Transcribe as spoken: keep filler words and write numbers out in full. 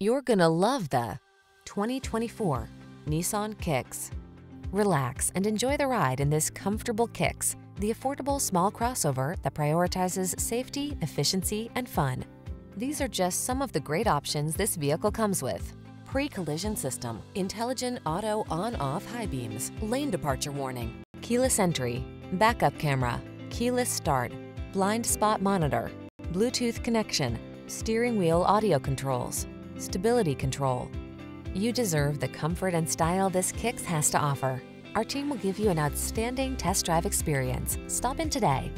You're gonna love the twenty twenty-four Nissan Kicks. Relax and enjoy the ride in this comfortable Kicks, the affordable small crossover that prioritizes safety, efficiency, and fun. These are just some of the great options this vehicle comes with: pre-collision system, intelligent auto on-off high beams, lane departure warning, keyless entry, backup camera, keyless start, blind spot monitor, Bluetooth connection, steering wheel audio controls, stability control. You deserve the comfort and style this Kicks has to offer. Our team will give you an outstanding test drive experience. Stop in today.